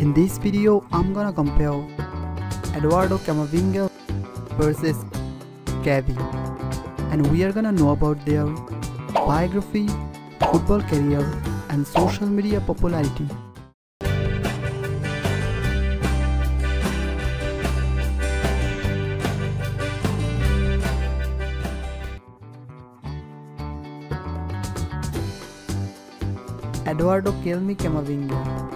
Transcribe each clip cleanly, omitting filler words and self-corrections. In this video, I'm gonna compare Eduardo Camavinga versus Gavi, and we are gonna know about their biography, football career and social media popularity. Eduardo Kelmi Camavinga,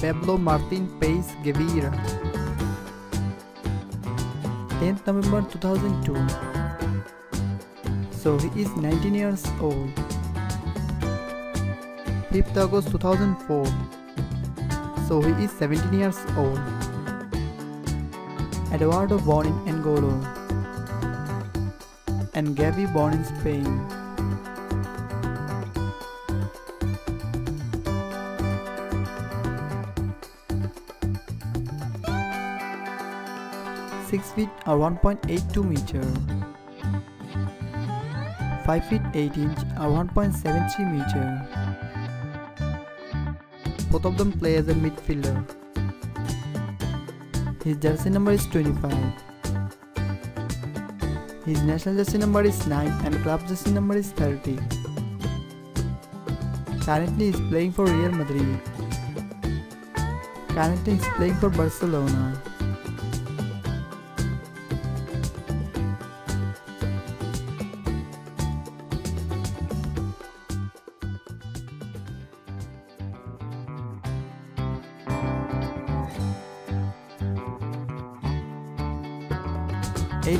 Pablo Martin Páez Gavira, 10th November 2002. So he is 19 years old. 5th August 2004. So he is 17 years old. Eduardo born in Angola and Gavi born in Spain. Feet or 1.82 meter, 5 feet 8 inch or 1.73 meter. Both of them play as a midfielder. His jersey number is 25. His national jersey number is 9 and club jersey number is 30. Currently he is playing for Real Madrid. Currently he is playing for Barcelona.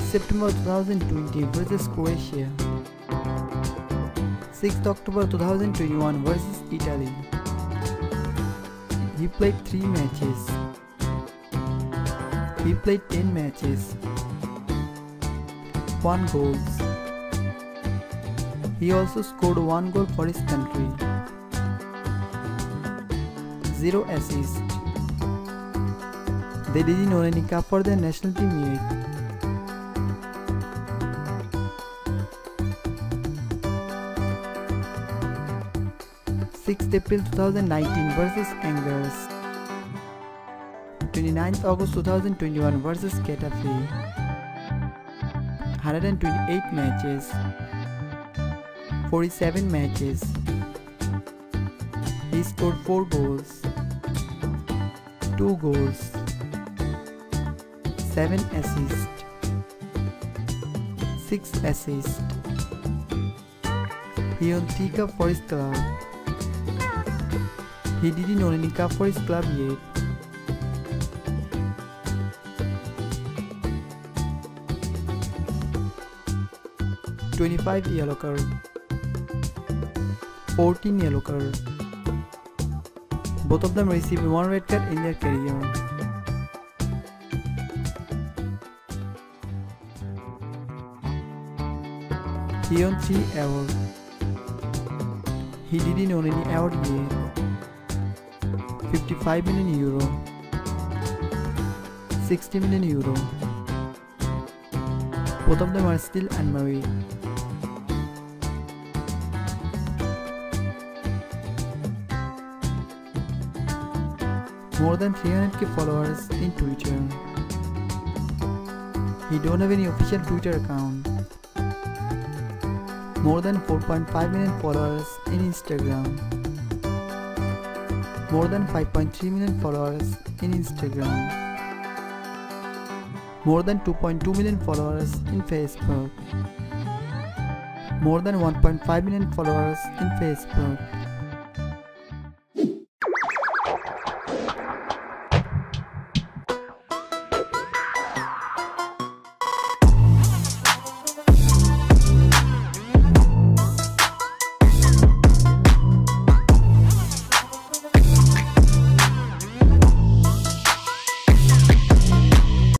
September 2020 versus Croatia, 6th October 2021 versus Italy. He played 3 matches. He played 10 matches, 1 goal. He also scored 1 goal for his country, 0 assists. They didn't own any cup for their national team yet. April 2019 versus Angers, 29th August 2021 versus Getafe, 128 matches, 47 matches, he scored 4 goals, 2 goals, 7 assists, 6 assists, he won 3 cup for his club. He didn't own any cup for his club yet. $25 yellow card, $14 yellow card. Both of them received 1 red card in their career. He won 3 awards. He didn't own any award yet. 55 million euro, 60 million euro. Both of them are still unmarried. More than 300k followers in Twitter. He don't have any official Twitter account. More than 4.5 million followers in Instagram. More than 5.3 million followers in Instagram. More than 2.2 million followers in Facebook. More than 1.5 million followers in Facebook.